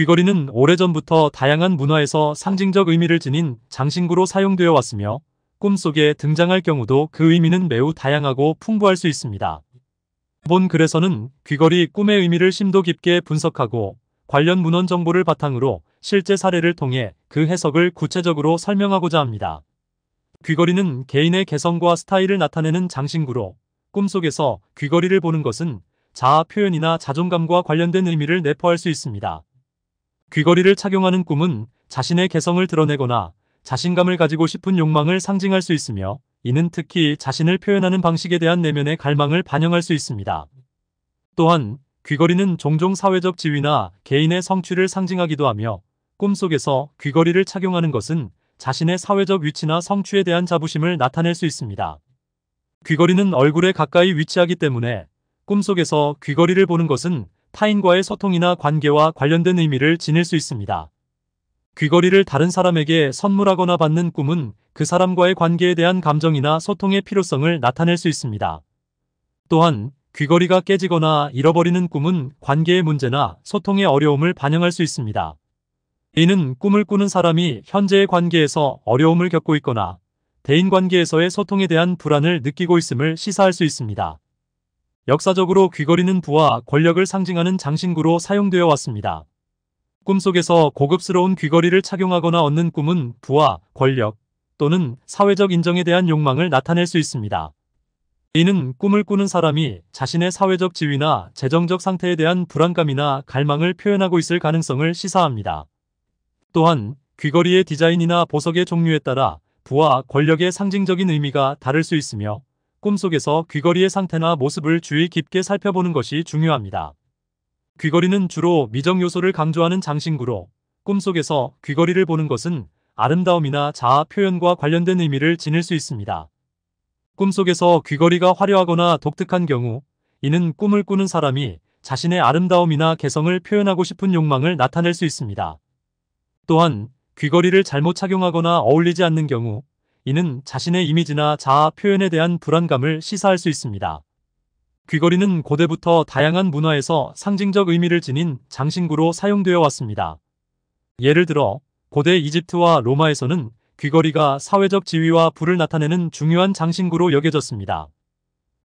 귀걸이는 오래전부터 다양한 문화에서 상징적 의미를 지닌 장신구로 사용되어 왔으며 꿈속에 등장할 경우도 그 의미는 매우 다양하고 풍부할 수 있습니다. 이번 글에서는 귀걸이 꿈의 의미를 심도 깊게 분석하고 관련 문헌 정보를 바탕으로 실제 사례를 통해 그 해석을 구체적으로 설명하고자 합니다. 귀걸이는 개인의 개성과 스타일을 나타내는 장신구로 꿈속에서 귀걸이를 보는 것은 자아 표현이나 자존감과 관련된 의미를 내포할 수 있습니다. 귀걸이를 착용하는 꿈은 자신의 개성을 드러내거나 자신감을 가지고 싶은 욕망을 상징할 수 있으며 이는 특히 자신을 표현하는 방식에 대한 내면의 갈망을 반영할 수 있습니다. 또한 귀걸이는 종종 사회적 지위나 개인의 성취를 상징하기도 하며 꿈속에서 귀걸이를 착용하는 것은 자신의 사회적 위치나 성취에 대한 자부심을 나타낼 수 있습니다. 귀걸이는 얼굴에 가까이 위치하기 때문에 꿈속에서 귀걸이를 보는 것은 타인과의 소통이나 관계와 관련된 의미를 지닐 수 있습니다. 귀걸이를 다른 사람에게 선물하거나 받는 꿈은 그 사람과의 관계에 대한 감정이나 소통의 필요성을 나타낼 수 있습니다. 또한 귀걸이가 깨지거나 잃어버리는 꿈은 관계의 문제나 소통의 어려움을 반영할 수 있습니다. 이는 꿈을 꾸는 사람이 현재의 관계에서 어려움을 겪고 있거나 대인관계에서의 소통에 대한 불안을 느끼고 있음을 시사할 수 있습니다. 역사적으로 귀걸이는 부와 권력을 상징하는 장신구로 사용되어 왔습니다. 꿈속에서 고급스러운 귀걸이를 착용하거나 얻는 꿈은 부와 권력 또는 사회적 인정에 대한 욕망을 나타낼 수 있습니다. 이는 꿈을 꾸는 사람이 자신의 사회적 지위나 재정적 상태에 대한 불안감이나 갈망을 표현하고 있을 가능성을 시사합니다. 또한 귀걸이의 디자인이나 보석의 종류에 따라 부와 권력의 상징적인 의미가 다를 수 있으며 꿈속에서 귀걸이의 상태나 모습을 주의 깊게 살펴보는 것이 중요합니다. 귀걸이는 주로 미적 요소를 강조하는 장신구로 꿈속에서 귀걸이를 보는 것은 아름다움이나 자아 표현과 관련된 의미를 지닐 수 있습니다. 꿈속에서 귀걸이가 화려하거나 독특한 경우 이는 꿈을 꾸는 사람이 자신의 아름다움이나 개성을 표현하고 싶은 욕망을 나타낼 수 있습니다. 또한 귀걸이를 잘못 착용하거나 어울리지 않는 경우 이는 자신의 이미지나 자아 표현에 대한 불안감을 시사할 수 있습니다. 귀걸이는 고대부터 다양한 문화에서 상징적 의미를 지닌 장신구로 사용되어 왔습니다. 예를 들어 고대 이집트와 로마에서는 귀걸이가 사회적 지위와 부를 나타내는 중요한 장신구로 여겨졌습니다.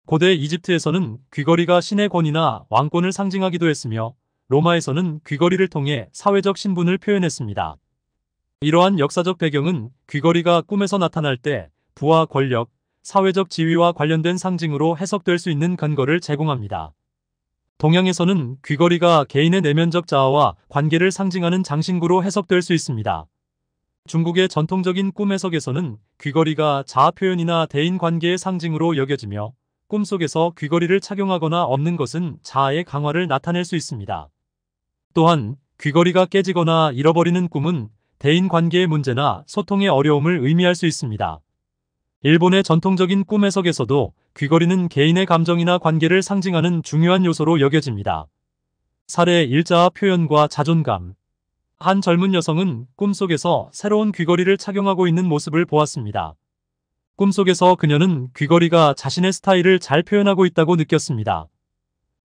고대 이집트에서는 귀걸이가 신의 권위나 왕권을 상징하기도 했으며 로마에서는 귀걸이를 통해 사회적 신분을 표현했습니다. 이러한 역사적 배경은 귀걸이가 꿈에서 나타날 때 부와 권력, 사회적 지위와 관련된 상징으로 해석될 수 있는 근거를 제공합니다. 동양에서는 귀걸이가 개인의 내면적 자아와 관계를 상징하는 장신구로 해석될 수 있습니다. 중국의 전통적인 꿈 해석에서는 귀걸이가 자아 표현이나 대인 관계의 상징으로 여겨지며 꿈속에서 귀걸이를 착용하거나 얻는 것은 자아의 강화를 나타낼 수 있습니다. 또한 귀걸이가 깨지거나 잃어버리는 꿈은 대인 관계의 문제나 소통의 어려움을 의미할 수 있습니다. 일본의 전통적인 꿈 해석에서도 귀걸이는 개인의 감정이나 관계를 상징하는 중요한 요소로 여겨집니다. 사례 일자와 표현과 자존감. 한 젊은 여성은 꿈속에서 새로운 귀걸이를 착용하고 있는 모습을 보았습니다. 꿈속에서 그녀는 귀걸이가 자신의 스타일을 잘 표현하고 있다고 느꼈습니다.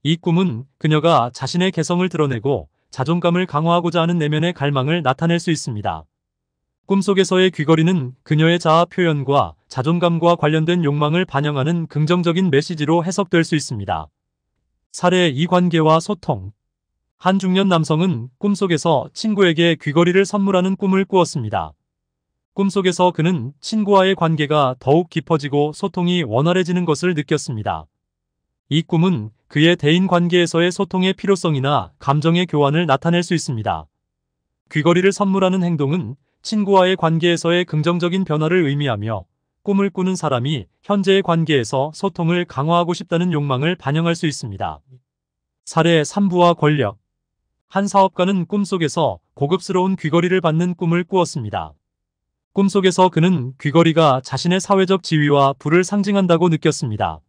이 꿈은 그녀가 자신의 개성을 드러내고 자존감을 강화하고자 하는 내면의 갈망을 나타낼 수 있습니다. 꿈속에서의 귀걸이는 그녀의 자아 표현과 자존감과 관련된 욕망을 반영하는 긍정적인 메시지로 해석될 수 있습니다. 사례 2. 관계와 소통. 한 중년 남성은 꿈속에서 친구에게 귀걸이를 선물하는 꿈을 꾸었습니다. 꿈속에서 그는 친구와의 관계가 더욱 깊어지고 소통이 원활해지는 것을 느꼈습니다. 이 꿈은 그의 대인 관계에서의 소통의 필요성이나 감정의 교환을 나타낼 수 있습니다. 귀걸이를 선물하는 행동은 친구와의 관계에서의 긍정적인 변화를 의미하며 꿈을 꾸는 사람이 현재의 관계에서 소통을 강화하고 싶다는 욕망을 반영할 수 있습니다. 사례 3부와 권력. 한 사업가는 꿈속에서 고급스러운 귀걸이를 받는 꿈을 꾸었습니다. 꿈속에서 그는 귀걸이가 자신의 사회적 지위와 부를 상징한다고 느꼈습니다.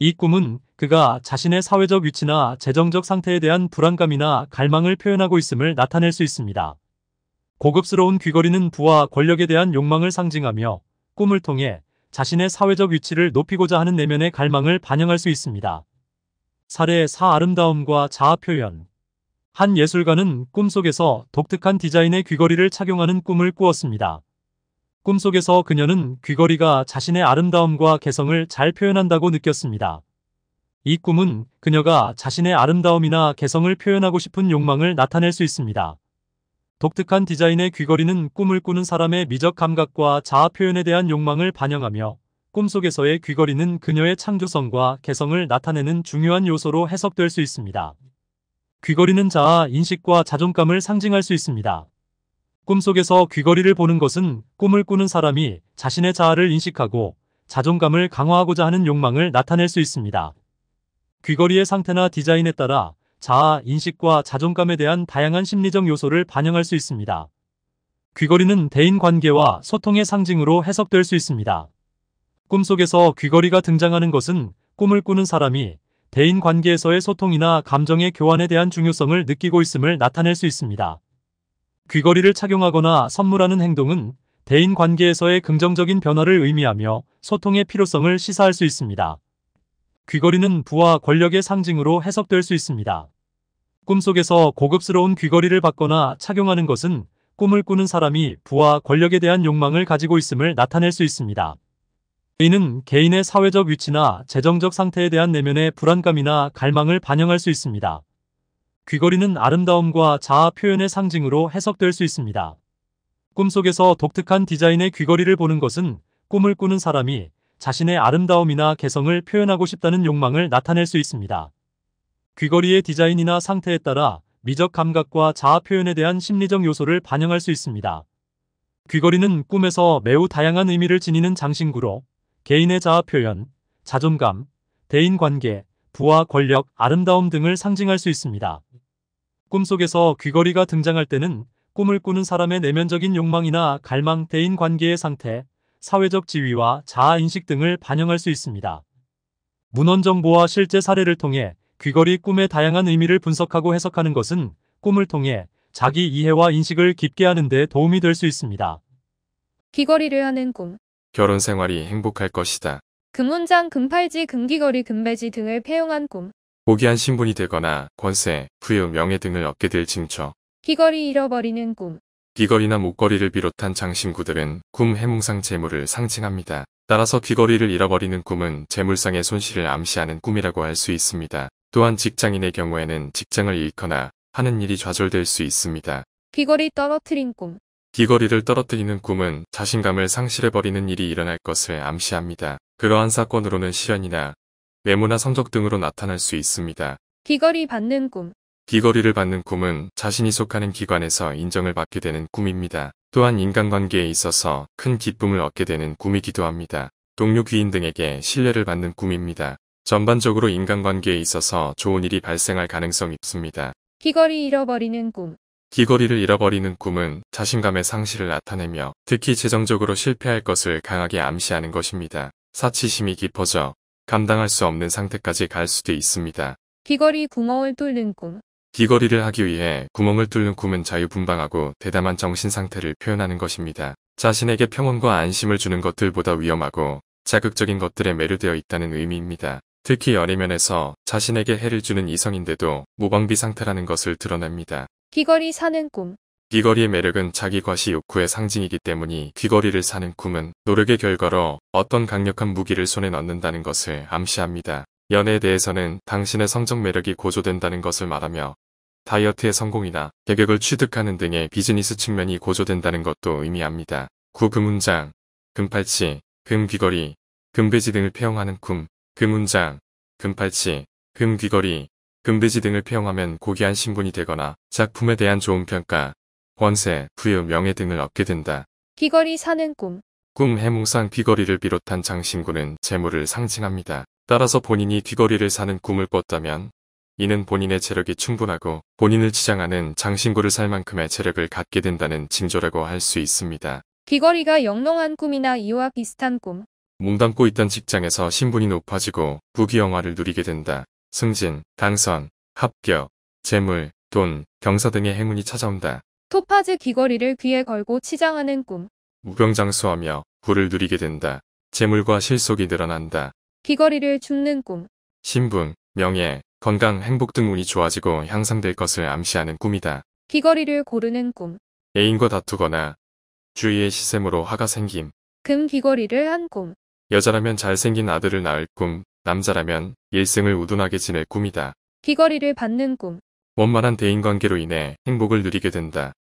이 꿈은 그가 자신의 사회적 위치나 재정적 상태에 대한 불안감이나 갈망을 표현하고 있음을 나타낼 수 있습니다. 고급스러운 귀걸이는 부와 권력에 대한 욕망을 상징하며 꿈을 통해 자신의 사회적 위치를 높이고자 하는 내면의 갈망을 반영할 수 있습니다. 사례 4. 아름다움과 자아 표현. 한 예술가는 꿈속에서 독특한 디자인의 귀걸이를 착용하는 꿈을 꾸었습니다. 꿈속에서 그녀는 귀걸이가 자신의 아름다움과 개성을 잘 표현한다고 느꼈습니다. 이 꿈은 그녀가 자신의 아름다움이나 개성을 표현하고 싶은 욕망을 나타낼 수 있습니다. 독특한 디자인의 귀걸이는 꿈을 꾸는 사람의 미적 감각과 자아 표현에 대한 욕망을 반영하며 꿈속에서의 귀걸이는 그녀의 창조성과 개성을 나타내는 중요한 요소로 해석될 수 있습니다. 귀걸이는 자아 인식과 자존감을 상징할 수 있습니다. 꿈속에서 귀걸이를 보는 것은 꿈을 꾸는 사람이 자신의 자아를 인식하고 자존감을 강화하고자 하는 욕망을 나타낼 수 있습니다. 귀걸이의 상태나 디자인에 따라 자아 인식과 자존감에 대한 다양한 심리적 요소를 반영할 수 있습니다. 귀걸이는 대인관계와 소통의 상징으로 해석될 수 있습니다. 꿈속에서 귀걸이가 등장하는 것은 꿈을 꾸는 사람이 대인관계에서의 소통이나 감정의 교환에 대한 중요성을 느끼고 있음을 나타낼 수 있습니다. 귀걸이를 착용하거나 선물하는 행동은 대인관계에서의 긍정적인 변화를 의미하며 소통의 필요성을 시사할 수 있습니다. 귀걸이는 부와 권력의 상징으로 해석될 수 있습니다. 꿈속에서 고급스러운 귀걸이를 받거나 착용하는 것은 꿈을 꾸는 사람이 부와 권력에 대한 욕망을 가지고 있음을 나타낼 수 있습니다. 이는 개인의 사회적 위치나 재정적 상태에 대한 내면의 불안감이나 갈망을 반영할 수 있습니다. 귀걸이는 아름다움과 자아 표현의 상징으로 해석될 수 있습니다. 꿈속에서 독특한 디자인의 귀걸이를 보는 것은 꿈을 꾸는 사람이 자신의 아름다움이나 개성을 표현하고 싶다는 욕망을 나타낼 수 있습니다. 귀걸이의 디자인이나 상태에 따라 미적 감각과 자아 표현에 대한 심리적 요소를 반영할 수 있습니다. 귀걸이는 꿈에서 매우 다양한 의미를 지니는 장신구로 개인의 자아 표현, 자존감, 대인관계, 부와 권력, 아름다움 등을 상징할 수 있습니다. 꿈속에서 귀걸이가 등장할 때는 꿈을 꾸는 사람의 내면적인 욕망이나 갈망, 대인관계의 상태, 사회적 지위와 자아인식 등을 반영할 수 있습니다. 문헌 정보와 실제 사례를 통해 귀걸이 꿈의 다양한 의미를 분석하고 해석하는 것은 꿈을 통해 자기 이해와 인식을 깊게 하는 데 도움이 될 수 있습니다. 귀걸이를 하는 꿈. 결혼 생활이 행복할 것이다. 금문장, 금팔찌, 금귀걸이, 금배지 등을 폐용한 꿈. 고귀한 신분이 되거나 권세, 부유, 명예 등을 얻게 될 징조. 귀걸이 잃어버리는 꿈. 귀걸이나 목걸이를 비롯한 장신구들은 꿈 해몽상 재물을 상징합니다. 따라서 귀걸이를 잃어버리는 꿈은 재물상의 손실을 암시하는 꿈이라고 할 수 있습니다. 또한 직장인의 경우에는 직장을 잃거나 하는 일이 좌절될 수 있습니다. 귀걸이 떨어뜨린 꿈. 귀걸이를 떨어뜨리는 꿈은 자신감을 상실해버리는 일이 일어날 것을 암시합니다. 그러한 사건으로는 시련이나 외모나 성적 등으로 나타날 수 있습니다. 귀걸이 받는 꿈. 귀걸이를 받는 꿈은 자신이 속하는 기관에서 인정을 받게 되는 꿈입니다. 또한 인간관계에 있어서 큰 기쁨을 얻게 되는 꿈이기도 합니다. 동료 귀인 등에게 신뢰를 받는 꿈입니다. 전반적으로 인간관계에 있어서 좋은 일이 발생할 가능성이 있습니다. 귀걸이 잃어버리는 꿈. 귀걸이를 잃어버리는 꿈은 자신감의 상실을 나타내며 특히 재정적으로 실패할 것을 강하게 암시하는 것입니다. 사치심이 깊어져 감당할 수 없는 상태까지 갈 수도 있습니다. 귀걸이 구멍을 뚫는 꿈. 귀걸이를 하기 위해 구멍을 뚫는 꿈은 자유분방하고 대담한 정신상태를 표현하는 것입니다. 자신에게 평온과 안심을 주는 것들보다 위험하고 자극적인 것들에 매료되어 있다는 의미입니다. 특히 연애면에서 자신에게 해를 주는 이성인데도 무방비 상태라는 것을 드러냅니다. 귀걸이 사는 꿈. 귀걸이의 매력은 자기 과시 욕구의 상징이기 때문에 귀걸이를 사는 꿈은 노력의 결과로 어떤 강력한 무기를 손에 넣는다는 것을 암시합니다. 연애에 대해서는 당신의 성적 매력이 고조된다는 것을 말하며 다이어트의 성공이나 대격을 취득하는 등의 비즈니스 측면이 고조된다는 것도 의미합니다. 금문장, 금팔찌, 금귀걸이, 금배지 등을 폐용하는 꿈. 금문장, 금팔찌, 금귀걸이, 금배지 등을 폐용하면 고귀한 신분이 되거나 작품에 대한 좋은 평가, 권세, 부유, 명예 등을 얻게 된다. 귀걸이 사는 꿈. 꿈 해몽상 귀걸이를 비롯한 장신구는 재물을 상징합니다. 따라서 본인이 귀걸이를 사는 꿈을 꿨다면 이는 본인의 재력이 충분하고 본인을 지향하는 장신구를 살 만큼의 재력을 갖게 된다는 징조라고 할 수 있습니다. 귀걸이가 영롱한 꿈이나 이와 비슷한 꿈. 몸담고 있던 직장에서 신분이 높아지고 부귀영화를 누리게 된다. 승진, 당선, 합격, 재물, 돈, 경사 등의 행운이 찾아온다. 토파즈 귀걸이를 귀에 걸고 치장하는 꿈. 무병장수하며 부를 누리게 된다. 재물과 실속이 늘어난다. 귀걸이를 줍는 꿈. 신분, 명예, 건강, 행복 등 운이 좋아지고 향상될 것을 암시하는 꿈이다. 귀걸이를 고르는 꿈. 애인과 다투거나 주위의 시샘으로 화가 생김. 금 귀걸이를 한 꿈. 여자라면 잘생긴 아들을 낳을 꿈, 남자라면 일생을 우둔하게 지낼 꿈이다. 귀걸이를 받는 꿈. 원만한 대인관계로 인해 행복을 누리게 된다.